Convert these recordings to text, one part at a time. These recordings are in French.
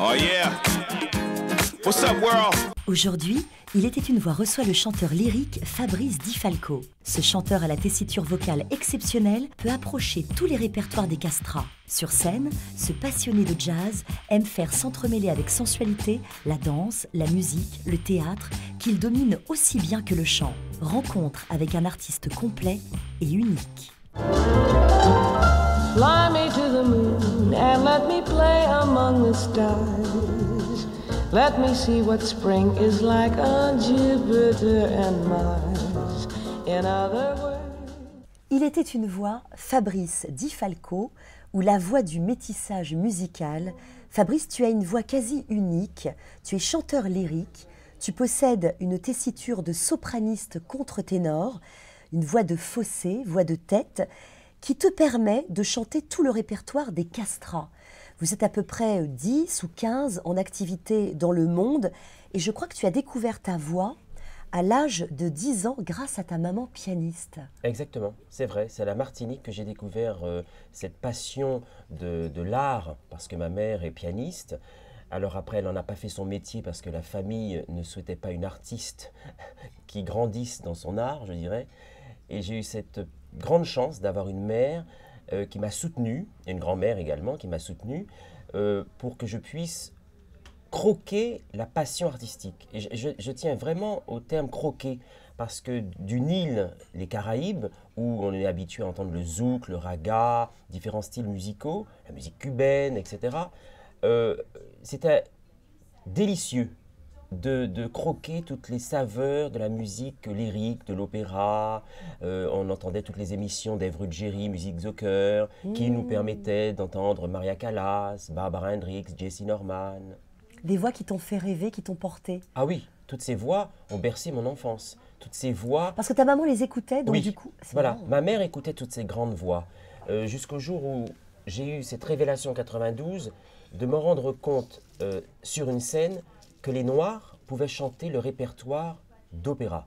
Oh yeah. What's up, world? Aujourd'hui, Il était une voix reçoit le chanteur lyrique Fabrice Di Falco. Ce chanteur à la tessiture vocale exceptionnelle peut approcher tous les répertoires des castras. Sur scène, ce passionné de jazz aime faire s'entremêler avec sensualité la danse, la musique, le théâtre, qu'il domine aussi bien que le chant. Rencontre avec un artiste complet et unique. Fly me to the moon and let me play among the stars. Let me see what spring is like on Jupiter and Mars. In other words... Il était une voix, Fabrice Di Falco, ou la voix du métissage musical. Fabrice, tu as une voix quasi unique, tu es chanteur lyrique, tu possèdes une tessiture de sopraniste contre-ténor, une voix de fossé, voix de tête, qui te permet de chanter tout le répertoire des castras. Vous êtes à peu près 10 ou 15 en activité dans le monde et je crois que tu as découvert ta voix à l'âge de 10 ans grâce à ta maman pianiste. Exactement, c'est vrai, c'est à la Martinique que j'ai découvert cette passion de l'art parce que ma mère est pianiste. Alors après, elle n'en a pas fait son métier parce que la famille ne souhaitait pas une artiste qui grandisse dans son art, je dirais. Et j'ai eu cette grande chance d'avoir une mère qui m'a soutenu, et une grand-mère également qui m'a soutenu, pour que je puisse croquer la passion artistique. Et je tiens vraiment au terme croquer, parce que du Nil, les Caraïbes, où on est habitué à entendre le zouk, le raga, différents styles musicaux, la musique cubaine, etc., c'était délicieux de croquer toutes les saveurs de la musique lyrique, de l'opéra. On entendait toutes les émissions d'Eve Ruggieri, Musique au cœur, qui nous permettaient d'entendre Maria Callas, Barbara Hendricks, Jesse Norman. Des voix qui t'ont fait rêver, qui t'ont porté. Ah oui, toutes ces voix ont bercé mon enfance. Toutes ces voix... Parce que ta maman les écoutait, donc oui, du coup... Voilà, marrant. Ma mère écoutait toutes ces grandes voix. Jusqu'au jour où j'ai eu cette révélation en 92, de me rendre compte sur une scène que les Noirs pouvaient chanter le répertoire d'opéra.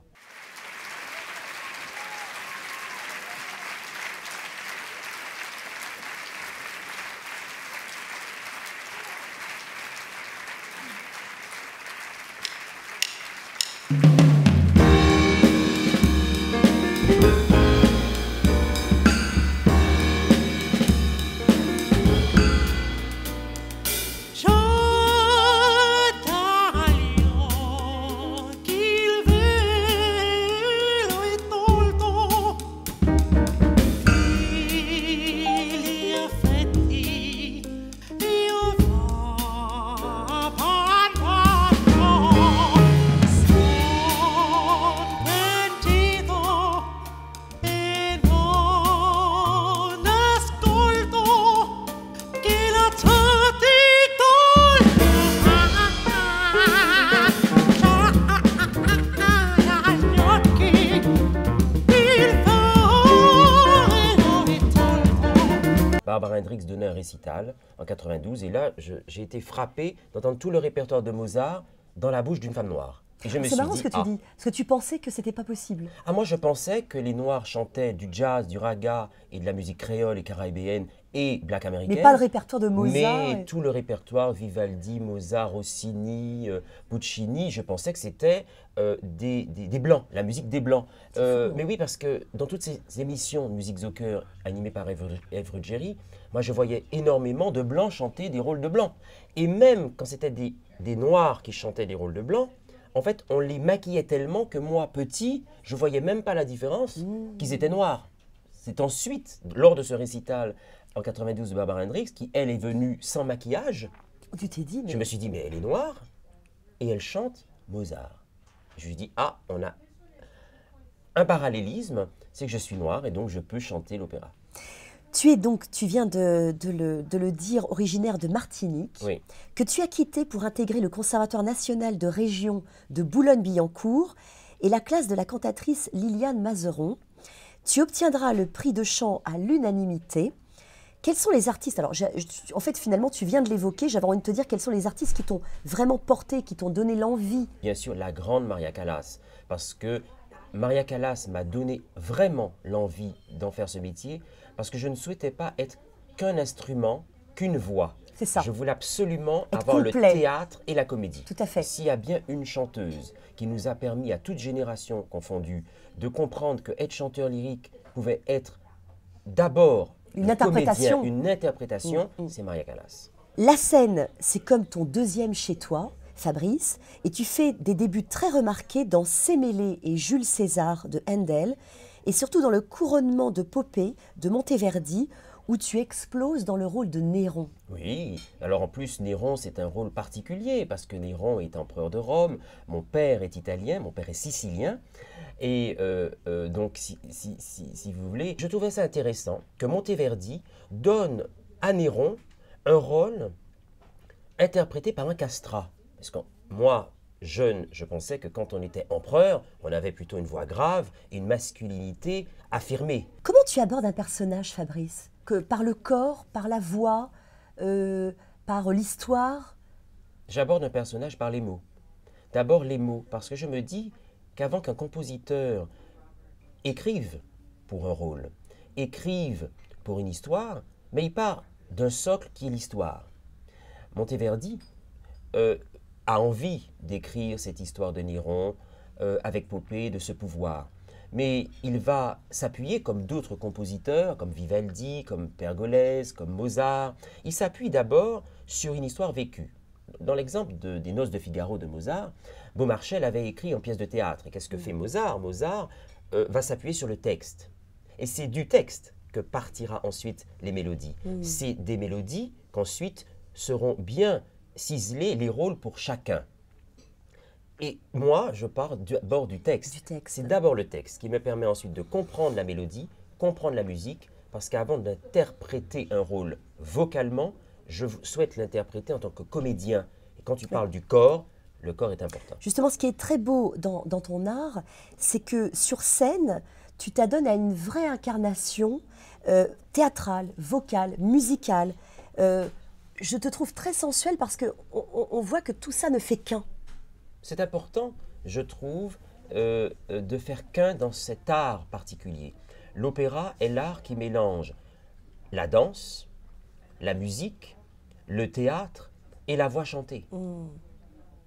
Barbara Hendricks donnait un récital en 92 et là j'ai été frappé d'entendre tout le répertoire de Mozart dans la bouche d'une femme noire. C'est marrant ce que tu dis, parce que tu pensais que c'était pas possible. Ah, moi je pensais que les Noirs chantaient du jazz, du raga et de la musique créole et caribéenne et black américaine. Mais pas le répertoire de Mozart. Mais tout le répertoire, Vivaldi, Mozart, Rossini, Puccini, je pensais que c'était des Blancs, la musique des Blancs. Mais oui, parce que dans toutes ces émissions de musique au cœur animées par Eve Ruggieri, moi je voyais énormément de Blancs chanter des rôles de Blancs. Et même quand c'était des Noirs qui chantaient des rôles de Blancs, en fait, on les maquillait tellement que moi, petit, je voyais même pas la différence qu'ils étaient noirs. C'est ensuite, lors de ce récital en 92 de Barbara Hendricks, qui, elle, est venue sans maquillage. Tu t'es dit, mais... Je me suis dit, mais elle est noire et elle chante Mozart. Je lui ai dit, ah, on a un parallélisme, c'est que je suis noire et donc je peux chanter l'opéra. Tu es donc, tu viens de le dire, originaire de Martinique, oui, que tu as quitté pour intégrer le Conservatoire national de région de Boulogne-Billancourt et la classe de la cantatrice Liliane Mazeron. Tu obtiendras le prix de chant à l'unanimité. Quels sont les artistes? Alors, en fait, finalement, tu viens de l'évoquer. J'avais envie de te dire quels sont les artistes qui t'ont vraiment porté, qui t'ont donné l'envie. Bien sûr, la grande Maria Callas, parce que Maria Callas m'a donné vraiment l'envie d'en faire ce métier parce que je ne souhaitais pas être qu'un instrument, qu'une voix. C'est ça. Je voulais absolument avoir le théâtre et la comédie. Tout à fait. S'il y a bien une chanteuse qui nous a permis, à toute génération confondue, de comprendre que être chanteur lyrique pouvait être d'abord une interprétation, c'est Maria Callas. La scène, c'est comme ton deuxième chez toi, Fabrice, et tu fais des débuts très remarqués dans Sémélé et Jules César de Handel, et surtout dans Le couronnement de Popée de Monteverdi, où tu exploses dans le rôle de Néron. Oui, alors en plus Néron c'est un rôle particulier parce que Néron est empereur de Rome, mon père est italien, mon père est sicilien, et donc si vous voulez, je trouvais ça intéressant que Monteverdi donne à Néron un rôle interprété par un castrat. Parce que moi, jeune, je pensais que quand on était empereur, on avait plutôt une voix grave, une masculinité affirmée. Comment tu abordes un personnage, Fabrice ? Que par le corps, par la voix, par l'histoire? J'aborde un personnage par les mots. D'abord les mots, parce que je me dis qu'avant qu'un compositeur écrive pour un rôle, écrive pour une histoire, mais il part d'un socle qui est l'histoire. Monteverdi a envie d'écrire cette histoire de Néron avec Popée, de ce pouvoir. Mais il va s'appuyer, comme d'autres compositeurs, comme Vivaldi, comme Pergolesi, comme Mozart, il s'appuie d'abord sur une histoire vécue. Dans l'exemple des Noces de Figaro de Mozart, Beaumarchais l'avait écrit en pièce de théâtre. Et qu'est-ce que fait Mozart? Mozart va s'appuyer sur le texte. Et c'est du texte que partira ensuite les mélodies. C'est des mélodies qu'ensuite seront bien ciselées les rôles pour chacun. Et moi, je pars d'abord du texte. C'est d'abord le texte qui me permet ensuite de comprendre la mélodie, comprendre la musique, parce qu'avant d'interpréter un rôle vocalement, je souhaite l'interpréter en tant que comédien. Et quand tu parles du corps, le corps est important. Justement, ce qui est très beau dans ton art, c'est que sur scène, tu t'adonnes à une vraie incarnation théâtrale, vocale, musicale. Je te trouve très sensuelle parce qu'on voit que tout ça ne fait qu'un. C'est important, je trouve, de faire qu'un dans cet art particulier. L'opéra est l'art qui mélange la danse, la musique, le théâtre et la voix chantée.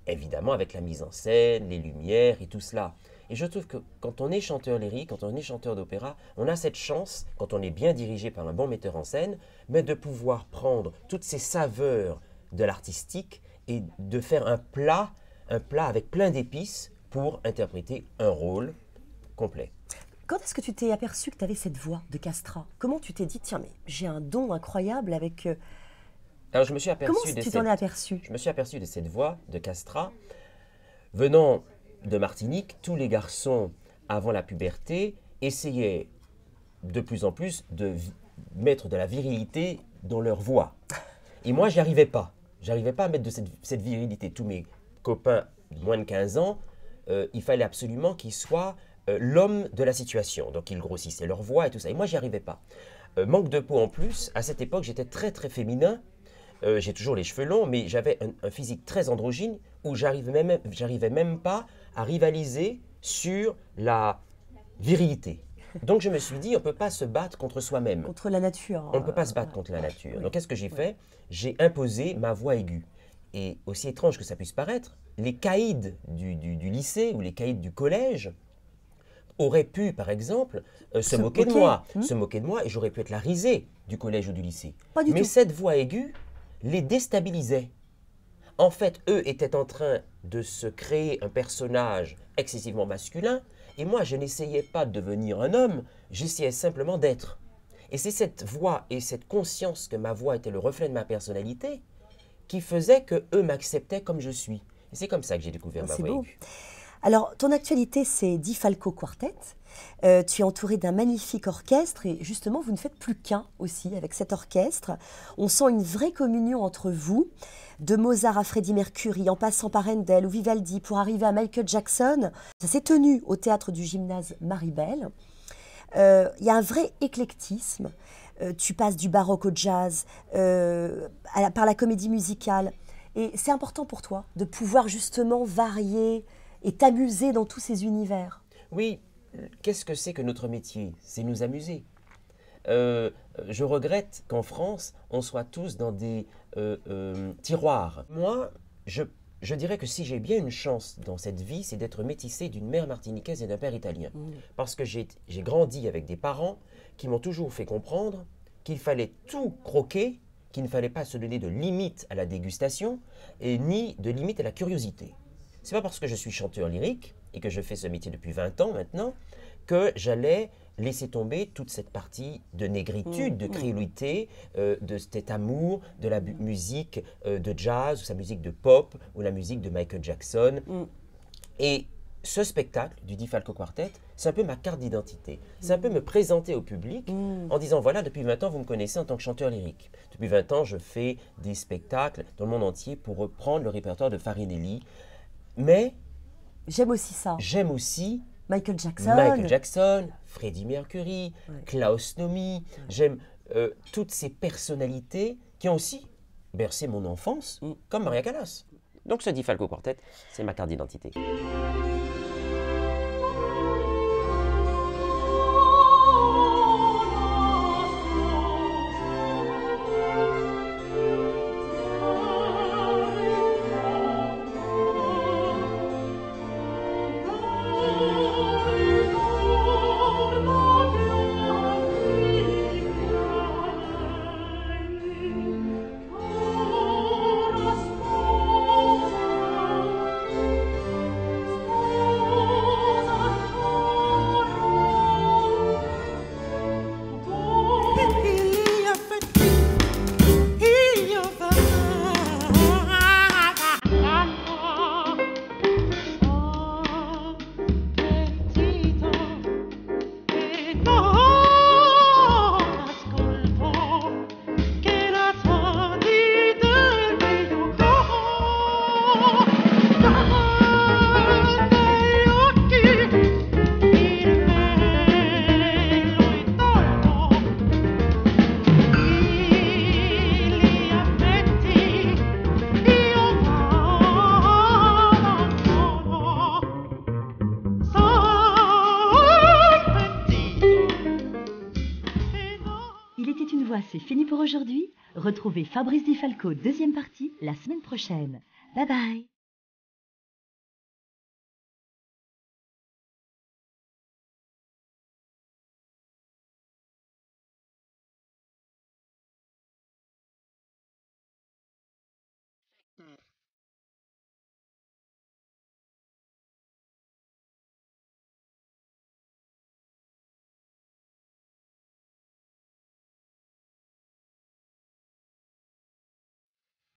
Évidemment avec la mise en scène, les lumières et tout cela. Et je trouve que quand on est chanteur lyrique, quand on est chanteur d'opéra, on a cette chance, quand on est bien dirigé par un bon metteur en scène, mais de pouvoir prendre toutes ces saveurs de l'artistique et de faire un plat avec plein d'épices pour interpréter un rôle complet. Quand est-ce que tu t'es aperçu que tu avais cette voix de castrat? Comment tu t'es dit, tiens, mais j'ai un don incroyable avec... Alors, je me suis aperçu... Comment tu t'en es aperçu? Je me suis aperçu de cette voix de castrat. Venant de Martinique, tous les garçons, avant la puberté, essayaient de plus en plus de mettre de la virilité dans leur voix. Et moi, j'y arrivais pas. J'arrivais pas à mettre de cette virilité. Tous mes copain de moins de 15 ans, il fallait absolument qu'il soit l'homme de la situation. Donc, ils grossissaient leur voix et tout ça. Et moi, j'y arrivais pas. Manque de peau en plus. À cette époque, j'étais très, très féminin. J'ai toujours les cheveux longs, mais j'avais un physique très androgyne où j'arrivais même pas à rivaliser sur la virilité. Donc, je me suis dit, on ne peut pas se battre contre soi-même. Contre la nature. On ne peut pas se battre contre la nature. Oui. Donc, qu'est-ce que j'ai fait? J'ai imposé ma voix aiguë. Et aussi étrange que ça puisse paraître, les caïds du lycée ou les caïds du collège auraient pu, par exemple, se moquer de moi. Se moquer de moi et j'aurais pu être la risée du collège ou du lycée. Mais cette voix aiguë les déstabilisait. En fait, eux étaient en train de se créer un personnage excessivement masculin et moi, je n'essayais pas de devenir un homme, j'essayais simplement d'être. Et c'est cette voix et cette conscience que ma voix était le reflet de ma personnalité qui faisait que eux m'acceptaient comme je suis. Et c'est comme ça que j'ai découvert ma voix aiguë. Alors, ton actualité, c'est Di Falco Quartet. Tu es entouré d'un magnifique orchestre et justement, vous ne faites plus qu'un aussi avec cet orchestre. On sent une vraie communion entre vous, de Mozart à Freddie Mercury, en passant par Handel ou Vivaldi pour arriver à Michael Jackson. Ça s'est tenu au Théâtre du Gymnase Marie Bell. Il y a un vrai éclectisme. Tu passes du baroque au jazz, par la comédie musicale. Et c'est important pour toi de pouvoir justement varier et t'amuser dans tous ces univers. Oui, qu'est-ce que c'est que notre métier? C'est nous amuser. je regrette qu'en France, on soit tous dans des tiroirs. Moi, je dirais que si j'ai bien une chance dans cette vie, c'est d'être métissé d'une mère martiniquaise et d'un père italien. Mmh. Parce que j'ai grandi avec des parents qui m'ont toujours fait comprendre qu'il fallait tout croquer, qu'il ne fallait pas se donner de limite à la dégustation et ni de limite à la curiosité. C'est pas parce que je suis chanteur lyrique et que je fais ce métier depuis 20 ans maintenant que j'allais laisser tomber toute cette partie de négritude, de créolité, de cet amour, de la musique de jazz, ou sa musique de pop, ou la musique de Michael Jackson. Et ce spectacle du Di Falco Quartet, c'est un peu ma carte d'identité. C'est un peu me présenter au public en disant, voilà, depuis 20 ans, vous me connaissez en tant que chanteur lyrique. Depuis 20 ans, je fais des spectacles dans le monde entier pour reprendre le répertoire de Farinelli. Mais... j'aime aussi ça. J'aime aussi... Michael Jackson, Freddie Mercury, Klaus Nomi, j'aime toutes ces personnalités qui ont aussi bercé mon enfance, comme Maria Callas. Donc ce Di Falco Quartet, c'est ma carte d'identité. C'est fini pour aujourd'hui. Retrouvez Fabrice Di Falco, deuxième partie, la semaine prochaine. Bye bye.